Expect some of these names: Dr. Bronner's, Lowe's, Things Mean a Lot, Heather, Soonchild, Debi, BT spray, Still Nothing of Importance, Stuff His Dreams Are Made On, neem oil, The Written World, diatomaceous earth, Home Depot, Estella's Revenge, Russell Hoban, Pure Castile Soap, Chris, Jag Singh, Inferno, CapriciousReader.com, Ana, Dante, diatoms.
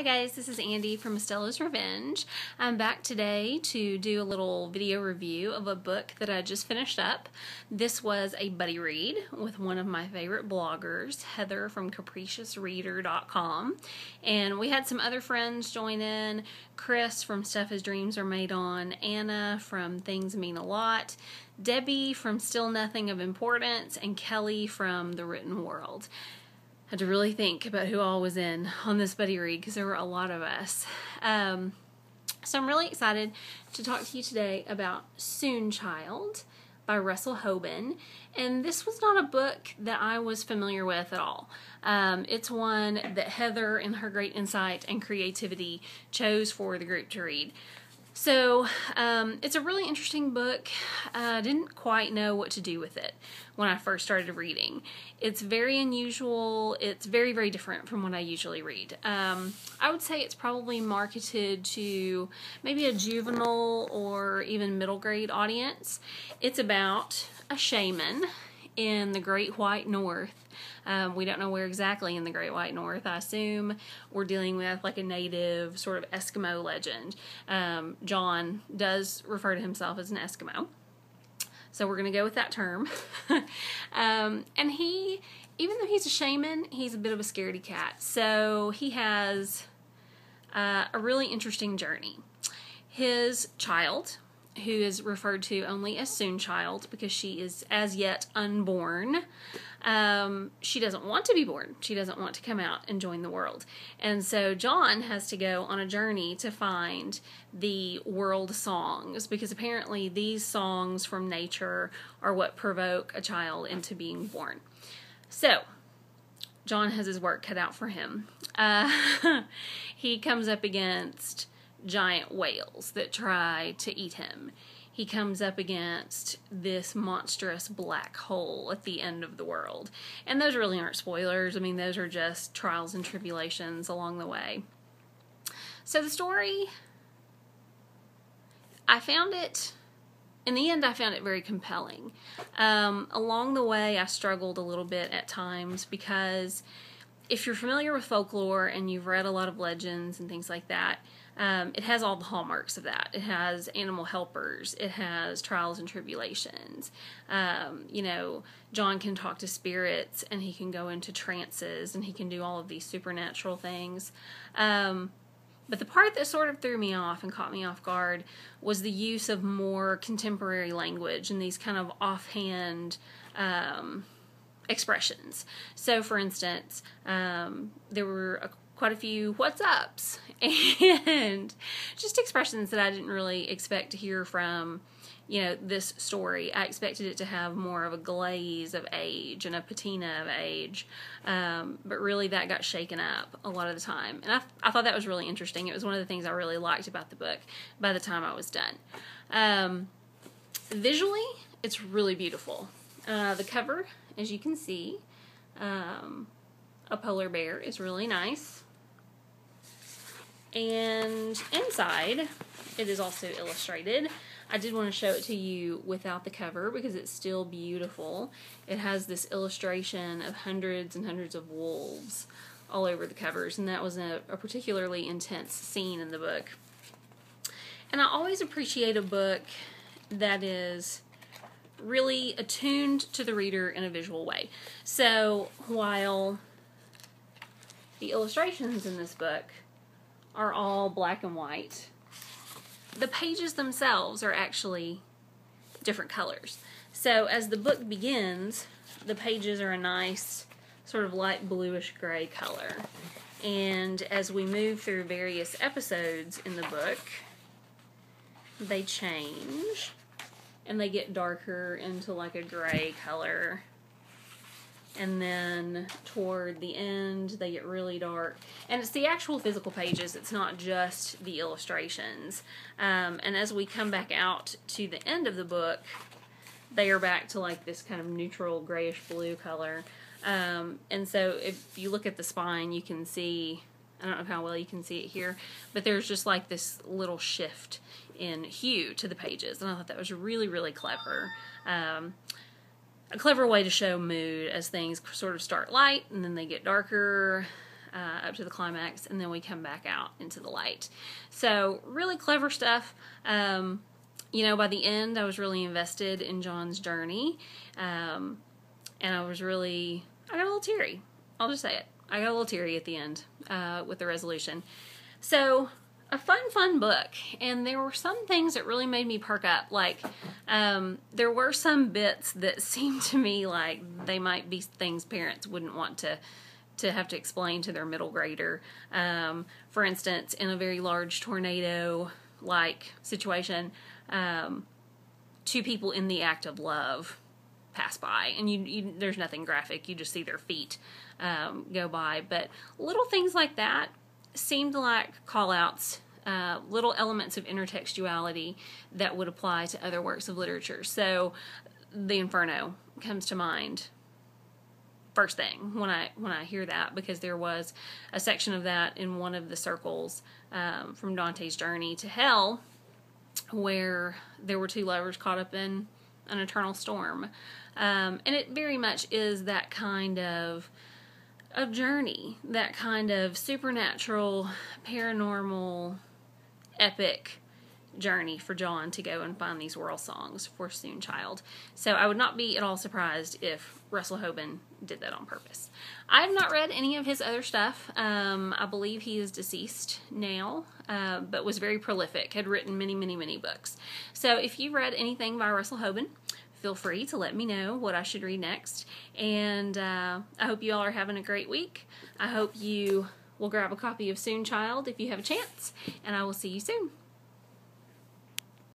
Hi guys, this is Andy from Estella's Revenge. I'm back today to do a little video review of a book that I just finished up. This was a buddy read with one of my favorite bloggers, Heather from CapriciousReader.com. And we had some other friends join in, Chris from Stuff His Dreams Are Made On, Anna from Things Mean a Lot, Debbie from Still Nothing of Importance, and Kelly from The Written World. I had to really think about who all was in on this buddy read because there were a lot of us. So I'm really excited to talk to you today about Soonchild by Russell Hoban. And this was not a book that I was familiar with at all. It's one that Heather, in her great insight and creativity, chose for the group to read. So it's a really interesting book. I didn't quite know what to do with it when I first started reading. It's very unusual. It's very, very different from what I usually read. I would say it's probably marketed to maybe a juvenile or even middle grade audience. It's about a shaman in the Great White North. We don't know where exactly in the Great White North. I assume we're dealing with like a native sort of Eskimo legend. John does refer to himself as an Eskimo, so we're going to go with that term. And he, even though he's a shaman, he's a bit of a scaredy cat. So he has a really interesting journey. His child, who is referred to only as Soonchild because she is as yet unborn. She doesn't want to be born. She doesn't want to come out and join the world. And so John has to go on a journey to find the world songs, because apparently these songs from nature are what provoke a child into being born. So John has his work cut out for him. He comes up against giant whales that try to eat him. He comes up against this monstrous black hole at the end of the world. And those really aren't spoilers. I mean, those are just trials and tribulations along the way. So the story, in the end, I found it very compelling. Along the way, I struggled a little bit at times because if you're familiar with folklore and you've read a lot of legends and things like that, it has all the hallmarks of that. It has animal helpers. It has trials and tribulations. You know, John can talk to spirits, and he can go into trances, and he can do all of these supernatural things. But the part that sort of threw me off and caught me off guard was the use of more contemporary language and these kind of offhand expressions. So, for instance, there were quite a few "what's ups" and just expressions that I didn't really expect to hear from, you know, this story. I expected it to have more of a glaze of age and a patina of age, but really that got shaken up a lot of the time. And I thought that was really interesting. It was one of the things I really liked about the book by the time I was done. Visually, it's really beautiful. The cover, as you can see, a polar bear, is really nice. And inside, it is also illustrated. I did want to show it to you without the cover because it's still beautiful. It has this illustration of hundreds and hundreds of wolves all over the covers, and that was a particularly intense scene in the book. And I always appreciate a book that is really attuned to the reader in a visual way. So while the illustrations in this book are all black and white, the pages themselves are actually different colors. So as the book begins, the pages are a nice sort of light bluish gray color. And as we move through various episodes in the book, they change. And they get darker into like a gray color. And then toward the end, they get really dark. And it's the actual physical pages. It's not just the illustrations. And as we come back out to the end of the book, they are back to like this kind of neutral grayish blue color. And so if you look at the spine, you can see, I don't know how well you can see it here, but there's just like this little shift in hue to the pages, and I thought that was really, really clever. A clever way to show mood as things sort of start light and then they get darker. up to the climax, and then we come back out into the light. So really clever stuff. You know, by the end, I was really invested in John's journey, and I got a little teary. I'll just say it. I got a little teary at the end with the resolution. So a fun book, and there were some things that really made me perk up. Like, there were some bits that seemed to me like they might be things parents wouldn't want to have to explain to their middle grader. For instance, in a very large tornado-like situation, two people in the act of love pass by, and there's nothing graphic. You just see their feet go by. But little things like that seemed like call-outs, little elements of intertextuality that would apply to other works of literature. So the Inferno comes to mind first thing when I hear that, because there was a section of that in one of the circles from Dante's Journey to Hell, where there were two lovers caught up in an eternal storm. And it very much is that kind of journey, that kind of supernatural, paranormal, epic journey for John to go and find these world songs for Soonchild. So I would not be at all surprised if Russell Hoban did that on purpose. I have not read any of his other stuff. I believe he is deceased now, but was very prolific, had written many books. So if you've read anything by Russell Hoban, feel free to let me know what I should read next. And I hope you all are having a great week. I hope you will grab a copy of Soonchild if you have a chance, and I will see you soon.